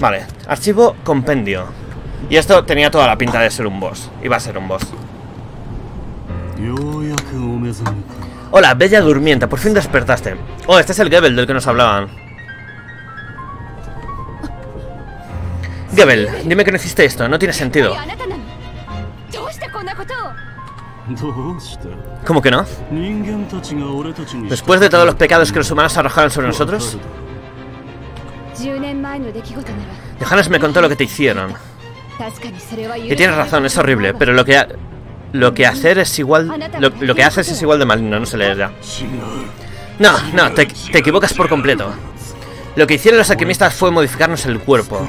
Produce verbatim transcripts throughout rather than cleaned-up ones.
Vale, archivo compendio. Y esto tenía toda la pinta de ser un boss. Iba a ser un boss. Hola, bella durmienta, por fin despertaste. Oh, este es el Gebel del que nos hablaban. Gebel, dime que no hiciste esto, no tiene sentido. ¿Cómo que no? Después de todos los pecados que los humanos arrojaron sobre nosotros. Johannes me contó lo que te hicieron. Y tienes razón, es horrible, pero lo que ha... Lo que hacer es igual... Lo, lo que haces es igual de maligno, no se le da. No, no, te, te equivocas por completo. Lo que hicieron los alquimistas fue modificarnos el cuerpo.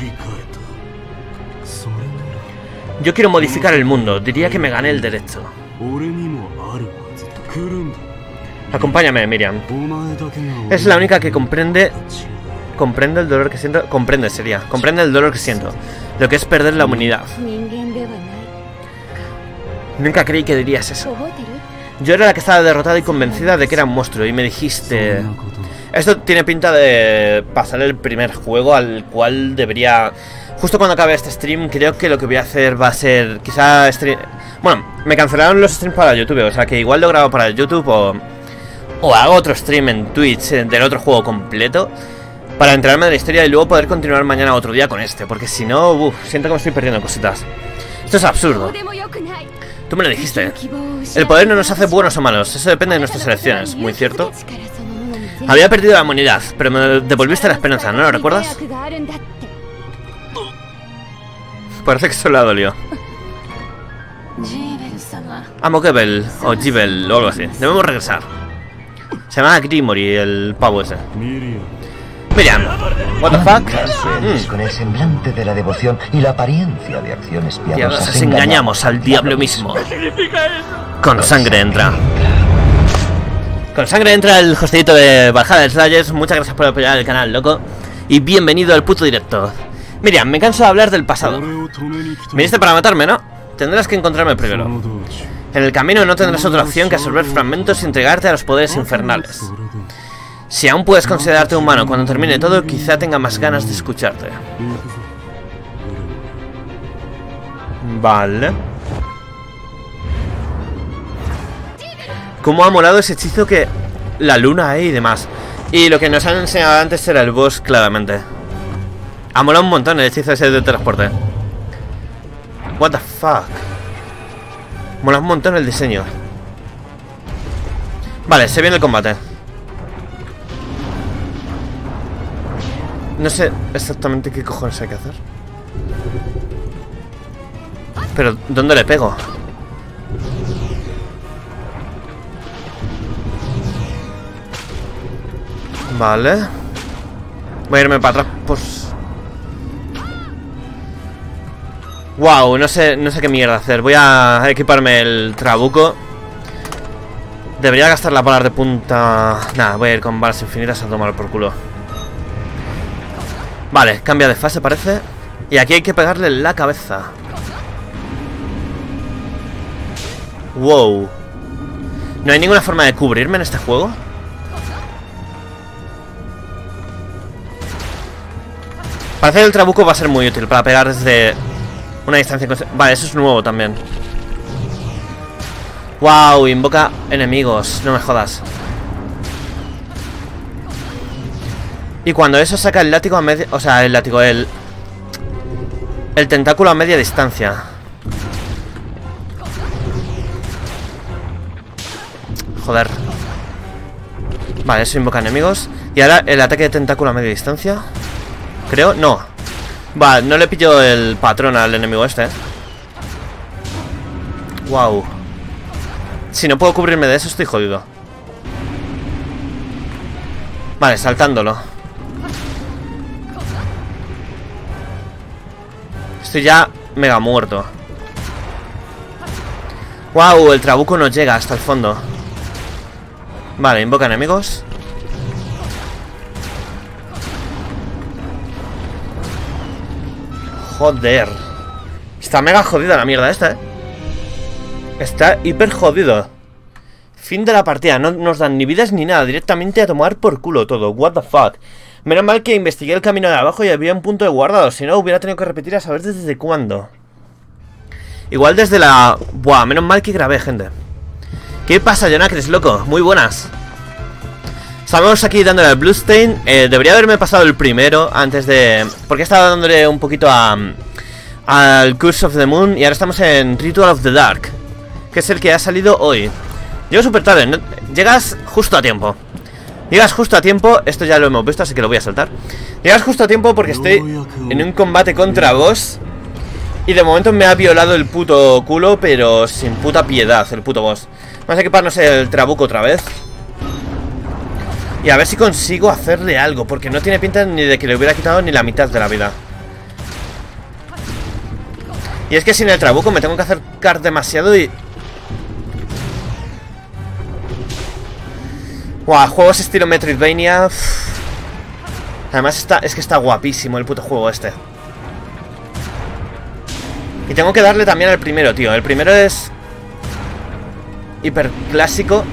Yo quiero modificar el mundo, diría que me gané el derecho. Acompáñame, Miriam. Es la única que comprende... Comprende el dolor que siento... Comprende, sería. Comprende el dolor que siento. Lo que es perder la humanidad. Nunca creí que dirías eso. Yo era la que estaba derrotada y convencida de que era un monstruo. Y me dijiste... Esto tiene pinta de pasar el primer juego al cual debería... Justo cuando acabe este stream, creo que lo que voy a hacer va a ser... Quizá... Stream... Bueno, me cancelaron los streams para YouTube. O sea que igual lo grabo para YouTube o... O hago otro stream en Twitch del otro juego completo. Para enterarme de la historia y luego poder continuar mañana otro día con este. Porque si no... Uf, siento que me estoy perdiendo cositas. Esto es absurdo. Tú me lo dijiste. El poder no nos hace buenos o malos. Eso depende de nuestras elecciones, muy cierto. Había perdido la humanidad, pero me devolviste la esperanza, ¿no lo recuerdas? Parece que solo la dolió. Amo Gebel, o Gebel, o algo así. Debemos regresar. Se llama Grimori, el pavo ese. Miriam, what the fuck? Mm. Con el semblante de la devoción y la apariencia de acciones piadosas engañamos al diablo mismo. ¿Qué significa eso? Con sangre entra. Con sangre entra el hostedito de Bajada de Slayers. Muchas gracias por apoyar el canal, loco. Y bienvenido al puto directo. Miriam, me canso de hablar del pasado. Viniste para matarme, ¿no? Tendrás que encontrarme primero. En el camino no tendrás otra opción que absorber fragmentos y entregarte a los poderes infernales. Si aún puedes considerarte humano cuando termine todo, quizá tenga más ganas de escucharte. Vale. Cómo ha molado ese hechizo que... La luna ahí y demás. Y lo que nos han enseñado antes era el boss, claramente. Ha molado un montón el hechizo ese de transporte. What the fuck. Mola un montón el diseño. Vale, se viene el combate. No sé exactamente qué cojones hay que hacer. Pero, ¿dónde le pego? Vale. Voy a irme para atrás, pues... Wow, no sé, no sé qué mierda hacer. Voy a equiparme el trabuco. Debería gastar las balas de punta... Nada, voy a ir con balas infinitas a tomar por culo. Vale, cambia de fase parece. Y aquí hay que pegarle la cabeza. Wow. ¿No hay ninguna forma de cubrirme en este juego? Parece que el trabuco va a ser muy útil para pegar desde una distancia. Vale, eso es nuevo también. Wow, invoca enemigos. No me jodas. Y cuando eso saca el látigo a media... O sea, el látigo, el... El tentáculo a media distancia. Joder. Vale, eso invoca enemigos. Y ahora el ataque de tentáculo a media distancia. Creo, no. Vale, no le pillo el patrón al enemigo este, ¿eh? Wow. Si no puedo cubrirme de eso, estoy jodido. Vale, saltándolo. Estoy ya mega muerto. Wow, el trabuco no llega hasta el fondo. Vale, invoca enemigos. Joder. Está mega jodida la mierda esta, eh. Está hiper jodido. Fin de la partida, no nos dan ni vidas ni nada. Directamente a tomar por culo todo. What the fuck. Menos mal que investigué el camino de abajo y había un punto de guardado. Si no, hubiera tenido que repetir a saber desde cuándo. Igual desde la... Buah, menos mal que grabé, gente. ¿Qué pasa, Jonacles, loco? Muy buenas. Estamos aquí dándole al Bloodstained. eh, Debería haberme pasado el primero antes de... Porque estaba dándole un poquito a... al Curse of the Moon. Y ahora estamos en Ritual of the Dark, que es el que ha salido hoy. Llego súper tarde, ¿no? Llegas justo a tiempo. Llegas justo a tiempo, esto ya lo hemos visto, así que lo voy a saltar. Llegas justo a tiempo porque estoy en un combate contra boss. Y de momento me ha violado el puto culo, pero sin puta piedad, el puto boss. Vamos a equiparnos el trabuco otra vez. Y a ver si consigo hacerle algo, porque no tiene pinta ni de que le hubiera quitado ni la mitad de la vida. Y es que sin el trabuco me tengo que acercar demasiado y... Wow, juegos estilo Metroidvania. Uf. Además está, es que está guapísimo el puto juego este. Y tengo que darle también al primero, tío. El primero es hiperclásico.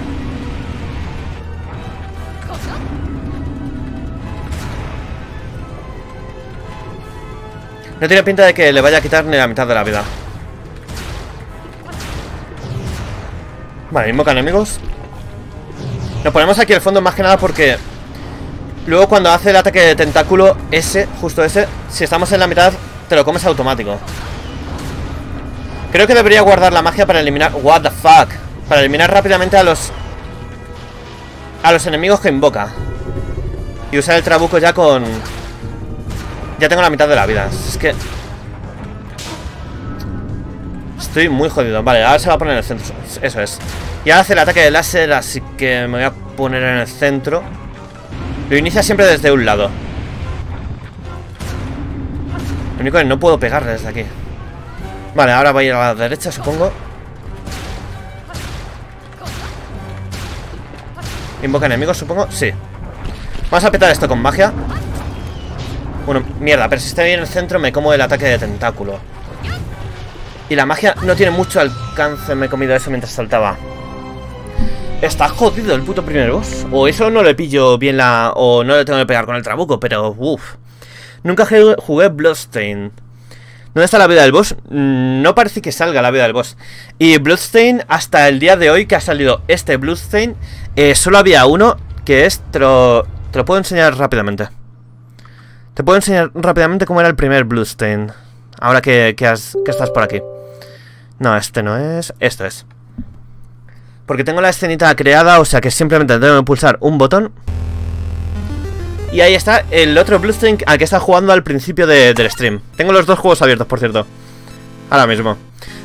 No tiene pinta de que le vaya a quitar ni la mitad de la vida. Vale, invocan enemigos. Nos ponemos aquí al fondo más que nada porque luego cuando hace el ataque de tentáculo ese, justo ese, si estamos en la mitad te lo comes automático. Creo que debería guardar la magia para eliminar... What the fuck. Para eliminar rápidamente a los... A los enemigos que invoca. Y usar el trabuco ya con... Ya tengo la mitad de la vida. Es que... Estoy muy jodido. Vale, ahora se va a poner en el centro. Eso es. Y ahora hace el ataque de láser, así que me voy a poner en el centro. Lo inicia siempre desde un lado. Lo único que no puedo pegarle desde aquí. Vale, ahora va a ir a la derecha, supongo. Invoca enemigos, supongo. Sí. Vamos a petar esto con magia. Bueno, mierda, pero si estoy en el centro me como el ataque de tentáculo. Y la magia no tiene mucho alcance. Me he comido eso mientras saltaba. Está jodido el puto primer boss. O eso no le pillo bien la... O no le tengo que pegar con el trabuco, pero... Uff. Nunca jugué Bloodstained. ¿Dónde está la vida del boss? No parece que salga la vida del boss. Y Bloodstained, hasta el día de hoy que ha salido este Bloodstained, eh, solo había uno, que es... Te lo, te lo puedo enseñar rápidamente. Te puedo enseñar rápidamente cómo era el primer Bloodstained. Ahora que, que, has, que estás por aquí. No, este no es... Esto es. Porque tengo la escenita creada, o sea que simplemente tengo que pulsar un botón. Y ahí está el otro Bloodstained al que estaba jugando al principio de, del stream. Tengo los dos juegos abiertos, por cierto. Ahora mismo.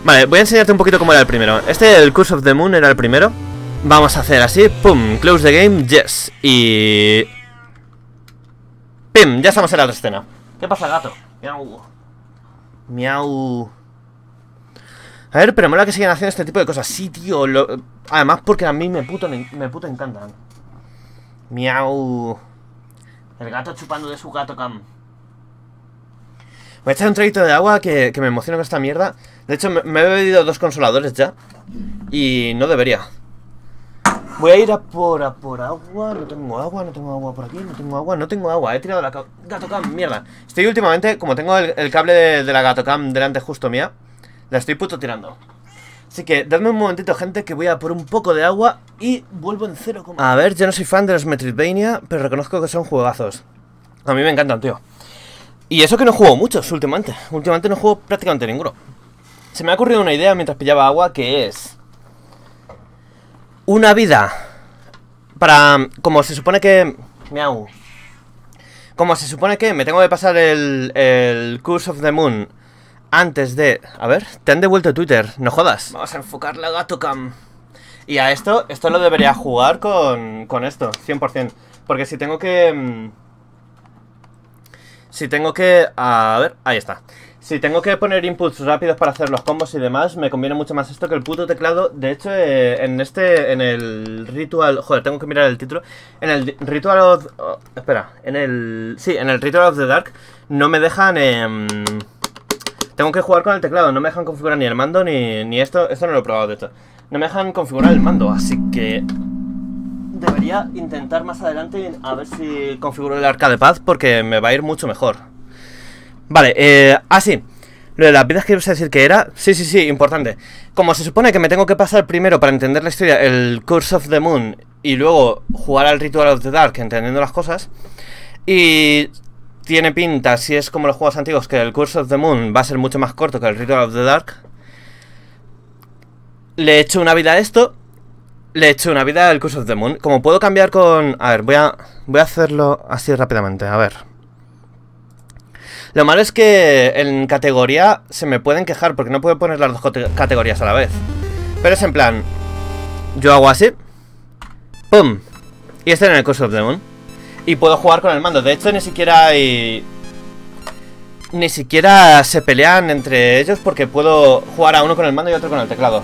Vale, voy a enseñarte un poquito cómo era el primero. Este, el Curse of the Moon, era el primero. Vamos a hacer así, pum, close the game, yes. Y... Pim, ya estamos en la otra escena. ¿Qué pasa, gato? Miau. Miau. A ver, pero mola que sigan haciendo este tipo de cosas. Sí, tío. Lo... Además, porque a mí me puto, me puto encantan. Miau. El gato chupando de su gato cam. Voy a echar un traguito de agua que, que me emociono con esta mierda. De hecho, me, me he bebido dos consoladores ya. Y no debería. Voy a ir a por, a por agua. No tengo agua, no tengo agua por aquí. No tengo agua, no tengo agua. He tirado la gato cam, mierda. Estoy últimamente, como tengo el, el cable de, de la gato cam delante justo mía, la estoy puto tirando. Así que dadme un momentito, gente, que voy a por un poco de agua y vuelvo en cero. A ver, yo no soy fan de los Metroidvania, pero reconozco que son juegazos. A mí me encantan, tío. Y eso que no juego muchos últimamente. Últimamente no juego prácticamente ninguno. Se me ha ocurrido una idea mientras pillaba agua, que es... Una vida. Para... Como se supone que... Miau. Como se supone que me tengo que pasar el... El Curse of the Moon... Antes de... A ver, te han devuelto Twitter, no jodas. Vamos a enfocar la GatoCam. Y a esto, esto lo debería jugar con, con esto, cien por cien. Porque si tengo que... Si tengo que... A ver, ahí está. Si tengo que poner inputs rápidos para hacer los combos y demás, me conviene mucho más esto que el puto teclado. De hecho, eh, en este... En el Ritual... Joder, tengo que mirar el título. En el Ritual of... Oh, espera, en el... Sí, en el Ritual of the Dark no me dejan... Eh, Tengo que jugar con el teclado, no me dejan configurar ni el mando ni, ni esto, esto no lo he probado de hecho. No me dejan configurar el mando, así que... Debería. gustaría intentar más adelante a ver si configuro el arcade pad porque me va a ir mucho mejor. Vale, eh, ah sí, lo de las vidas que ibas a decir que era, sí, sí, sí, importante. Como se supone que me tengo que pasar primero para entender la historia el Curse of the Moon y luego jugar al Ritual of the Dark entendiendo las cosas, y tiene pinta, si es como los juegos antiguos, que el Curse of the Moon va a ser mucho más corto que el Ritual of the Dark. Le he hecho una vida a esto. Le he hecho una vida al Curse of the Moon. Como puedo cambiar con... A ver, voy a, voy a hacerlo así rápidamente, a ver. Lo malo es que en categoría se me pueden quejar porque no puedo poner las dos categorías a la vez. Pero es en plan, yo hago así, ¡pum! Y este en el Curse of the Moon. Y puedo jugar con el mando. De hecho ni siquiera hay... Ni siquiera se pelean entre ellos porque puedo jugar a uno con el mando y otro con el teclado.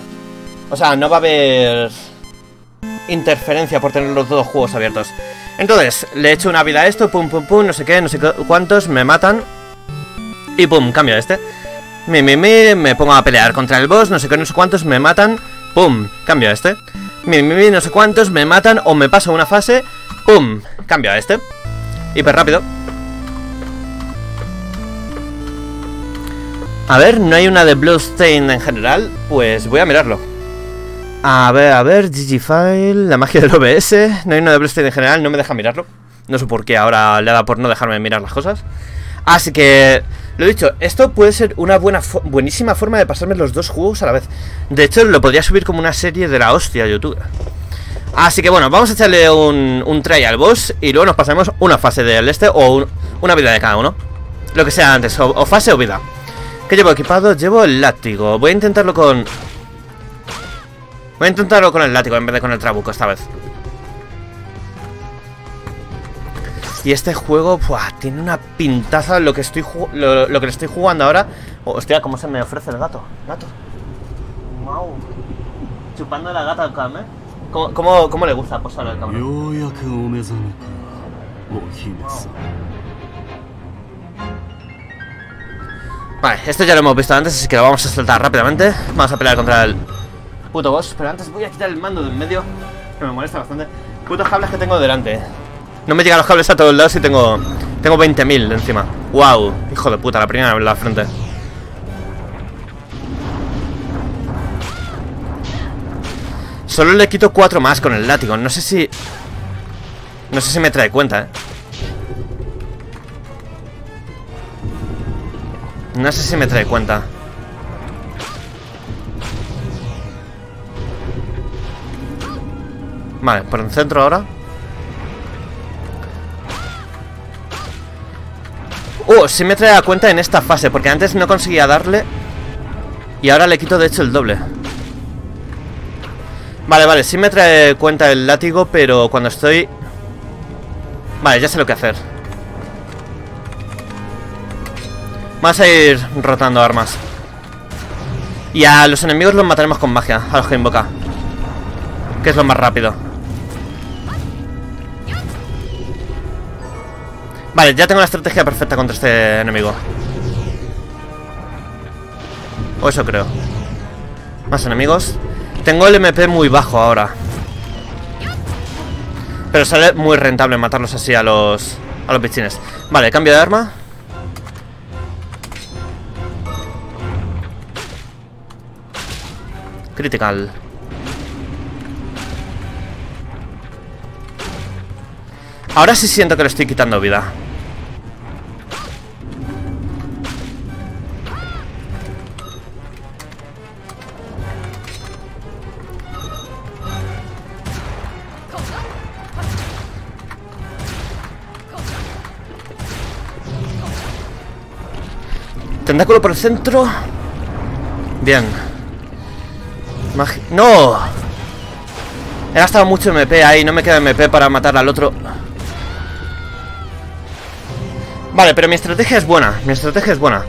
O sea, no va a haber interferencia por tener los dos juegos abiertos. Entonces, le echo una vida a esto, pum, pum, pum, no sé qué, no sé cuántos, me matan. Y pum, cambio a este. Mi, mi, mi, me pongo a pelear contra el boss, no sé qué, no sé cuántos, me matan. Pum, cambio a este. Mi, mi, mi, no sé cuántos, me matan o me paso una fase. Pum, cambio a este. Hiper rápido. A ver, ¿no hay una de Bloodstained en general? Pues voy a mirarlo. A ver, a ver, G G File, la magia del O B S. No hay una de Bloodstained en general, no me deja mirarlo. No sé por qué ahora le da por no dejarme mirar las cosas. Así que, lo dicho, esto puede ser una buena, buenísima forma de pasarme los dos juegos a la vez. De hecho, lo podría subir como una serie de la hostia a YouTube. Así que bueno, vamos a echarle un, un try al boss y luego nos pasaremos una fase del este o un, una vida de cada uno. Lo que sea antes, o, o fase o vida. ¿Qué llevo equipado? Llevo el látigo. Voy a intentarlo con... Voy a intentarlo con el látigo en vez de con el trabuco esta vez. Y este juego, ¡buah!, tiene una pintaza lo que estoy ju... lo, lo que le estoy jugando ahora. Oh, hostia, ¿cómo se me ofrece el gato? Gato. Wow. Chupando la gata al Kame. ¿Cómo, cómo, cómo le gusta posar al cabrón? Wow. Vale, esto ya lo hemos visto antes, así que lo vamos a saltar rápidamente. Vamos a pelear contra el puto boss. Pero antes voy a quitar el mando del medio, que me molesta bastante. Putos cables que tengo delante. No me llegan los cables a todos lados y tengo tengo veinte mil encima. Wow, hijo de puta, la primera en la frente. Solo le quito cuatro más con el látigo. No sé si... No sé si me trae cuenta, eh. No sé si me trae cuenta. Vale, por el centro ahora. Oh, sí me trae la cuenta en esta fase, porque antes no conseguía darle y ahora le quito de hecho el doble. Vale, vale, sí me trae cuenta el látigo, pero cuando estoy... Vale, ya sé lo que hacer. Vamos a ir rotando armas. Y a los enemigos los mataremos con magia, a los que invoca, que es lo más rápido. Vale, ya tengo la estrategia perfecta contra este enemigo. O eso creo. Más enemigos. Tengo el M P muy bajo ahora, pero sale muy rentable matarlos así a los a los bichines. Vale, cambio de arma. Critical. Ahora sí siento que le estoy quitando vida. Tentáculo por el centro. Bien. Magi- ¡No! He gastado mucho M P ahí, no me queda M P para matar al otro. Vale, pero mi estrategia es buena, mi estrategia es buena.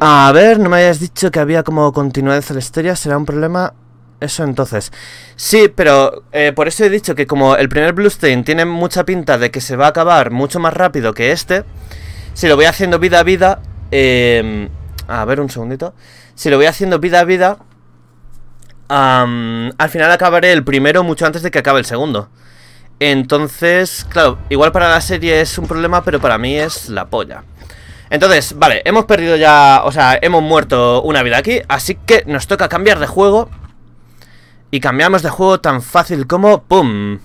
A ver, no me habías dicho que había como continuidad de la historia, ¿será un problema eso entonces? Sí, pero eh, por eso he dicho que como el primer Bloodstained tiene mucha pinta de que se va a acabar mucho más rápido que este, si lo voy haciendo vida a vida... Eh, a ver, un segundito. Si lo voy haciendo vida a vida... Um, al final acabaré el primero mucho antes de que acabe el segundo. Entonces, claro, igual para la serie es un problema, pero para mí es la polla. Entonces, vale, hemos perdido ya, o sea, hemos muerto una vida aquí, así que nos toca cambiar de juego. Y cambiamos de juego tan fácil como... ¡pum!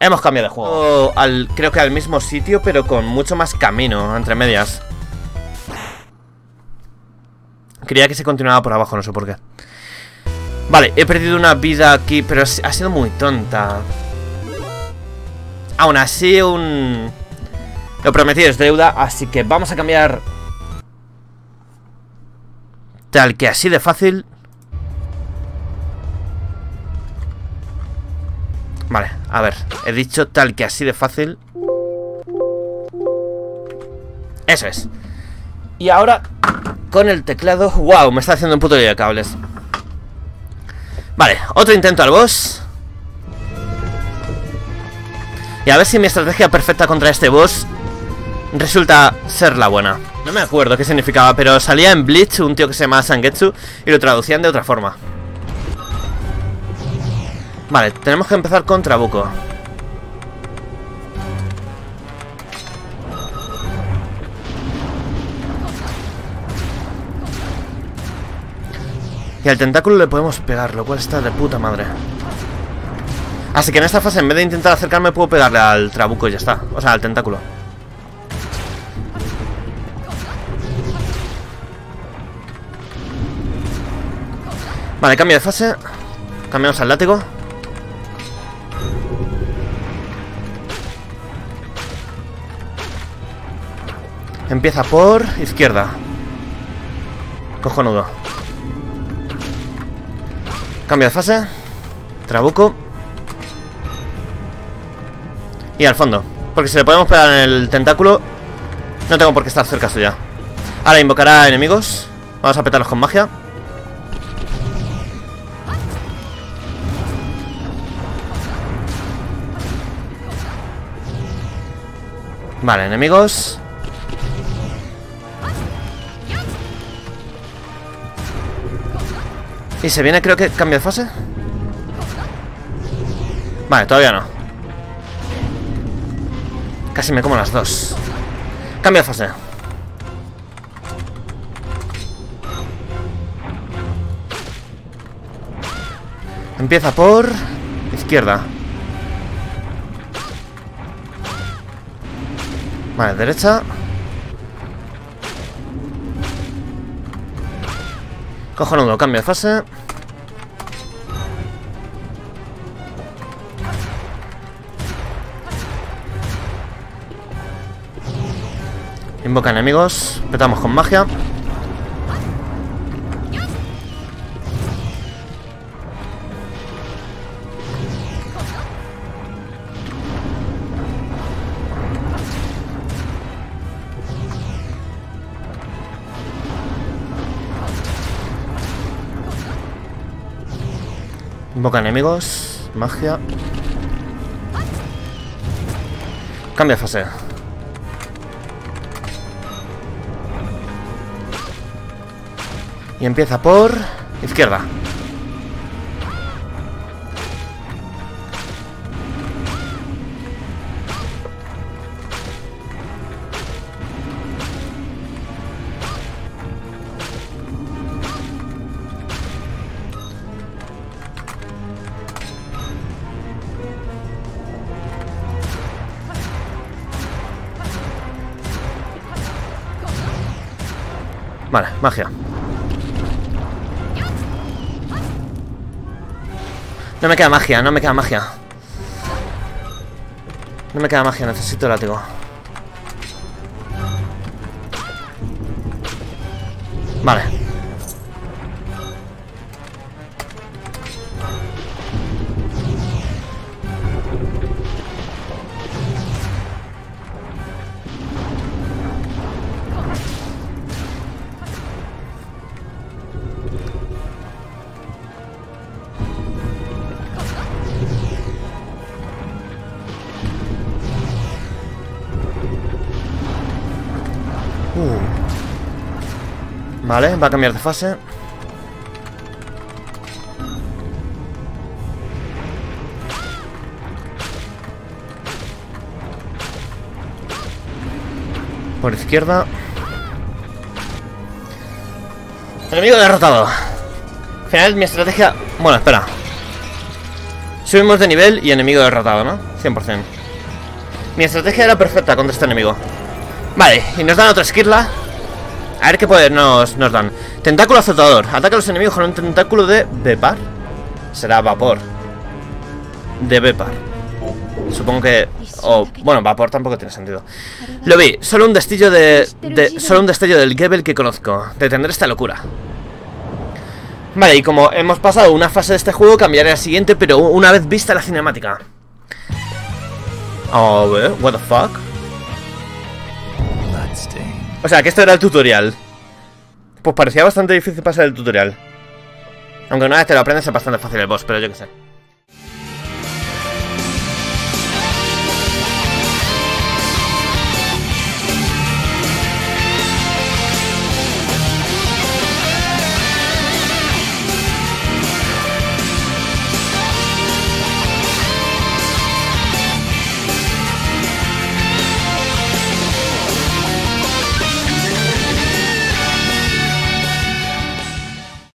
Hemos cambiado de juego al, creo que al mismo sitio, pero con mucho más camino entre medias. Creía que se continuaba por abajo, no sé por qué. Vale, he perdido una vida aquí, pero ha sido muy tonta. Aún así, un... lo prometido es deuda, así que vamos a cambiar. Tal que así de fácil. Vale, a ver, he dicho tal que así de fácil. Eso es. Y ahora, con el teclado... ¡wow! Me está haciendo un puto lío de cables. Vale, otro intento al boss. Y a ver si mi estrategia perfecta contra este boss resulta ser la buena. No me acuerdo qué significaba, pero salía en Bleach un tío que se llama Zangetsu y lo traducían de otra forma. Vale, tenemos que empezar con Trabuco. Y al tentáculo le podemos pegar, lo cual está de puta madre. Así que en esta fase, en vez de intentar acercarme, puedo pegarle al Trabuco y ya está. O sea, al tentáculo. Vale, cambio de fase. Cambiamos al látigo. Empieza por izquierda. Cojonudo. Cambio de fase. Trabuco. Y al fondo. Porque si le podemos pegar en el tentáculo, no tengo por qué estar cerca suya. Ahora invocará enemigos. Vamos a petarlos con magia. Vale, enemigos. Y se viene, creo que cambio de fase. Vale, todavía no. Casi me como las dos. Cambio de fase. Empieza por izquierda. Vale, derecha. Cojonudo, cambio de fase. Invoca enemigos. Petamos con magia. Invoca enemigos, magia. Cambia de fase. Y empieza por izquierda. Vale, magia. No me queda magia, no me queda magia. No me queda magia, necesito el látigo. Vale. Vale, va a cambiar de fase. Por izquierda. Enemigo derrotado. Al final mi estrategia... Bueno, espera. Subimos de nivel y enemigo derrotado, ¿no? cien por cien. Mi estrategia era perfecta contra este enemigo. Vale, y nos dan otra esquirla. A ver qué poder nos, nos dan. Tentáculo azotador. Ataca a los enemigos con un tentáculo de Vepar. Será vapor. De Vepar. Supongo que... Oh, bueno, vapor tampoco tiene sentido. Lo vi. Solo un destello de... de solo un destello del Gebel que conozco. Detendré esta locura. Vale, y como hemos pasado una fase de este juego, cambiaré a la siguiente, pero una vez vista la cinemática. A ver, what the fuck. O sea, que esto era el tutorial. Pues parecía bastante difícil pasar el tutorial. Aunque una vez te lo aprendes es bastante fácil el boss, pero yo qué sé.